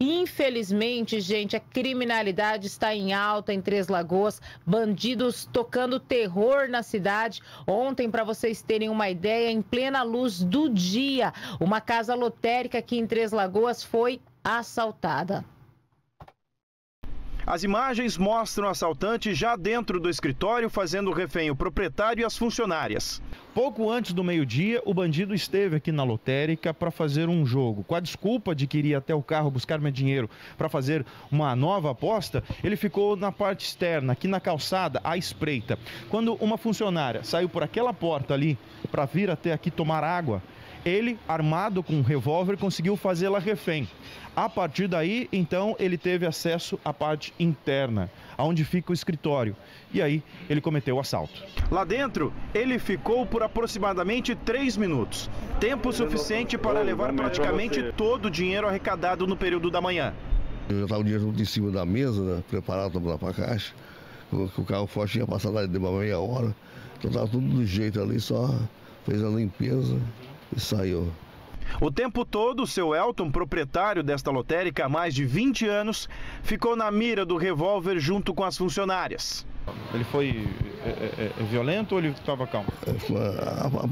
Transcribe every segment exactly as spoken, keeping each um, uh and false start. Infelizmente, gente, a criminalidade está em alta em Três Lagoas, bandidos tocando terror na cidade. Ontem, para vocês terem uma ideia, em plena luz do dia, uma casa lotérica aqui em Três Lagoas foi assaltada. As imagens mostram o assaltante já dentro do escritório, fazendo refém o proprietário e as funcionárias. Pouco antes do meio-dia, o bandido esteve aqui na lotérica para fazer um jogo. Com a desculpa de que iria até o carro buscar meu dinheiro para fazer uma nova aposta, ele ficou na parte externa, aqui na calçada, à espreita. Quando uma funcionária saiu por aquela porta ali para vir até aqui tomar água, ele, armado com um revólver, conseguiu fazê-la refém. A partir daí, então, ele teve acesso à parte interna, onde fica o escritório. E aí, ele cometeu o assalto. Lá dentro, ele ficou por aproximadamente três minutos. Tempo suficiente para levar praticamente todo o dinheiro arrecadado no período da manhã. Eu já estava o dinheiro em cima da mesa, né, preparado para a caixa. O carro forte tinha passado de uma meia hora. Então, estava tudo do jeito ali, só fez a limpeza. E saiu. O tempo todo, o seu Elton, proprietário desta lotérica há mais de vinte anos, ficou na mira do revólver junto com as funcionárias. Ele foi é, é, violento ou ele estava calmo?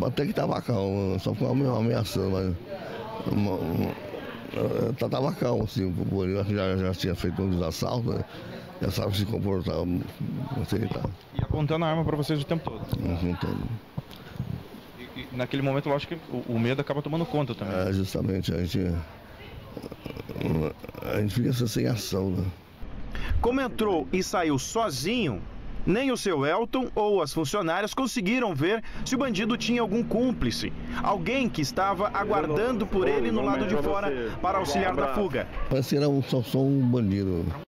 Até que estava calmo, só ficou ameaçando, mas uma, uma, estava calmo, assim, já, já tinha feito um assalto, né? Já sabe se comportar. E apontando a arma para vocês o tempo todo? O tempo todo. Naquele momento, eu acho que o medo acaba tomando conta também. É, justamente, a gente, a gente fica sem ação, né? Como entrou e saiu sozinho, nem o seu Elton ou as funcionárias conseguiram ver se o bandido tinha algum cúmplice. Alguém que estava aguardando por ele no lado de fora para auxiliar na fuga. Parece que era só um bandido.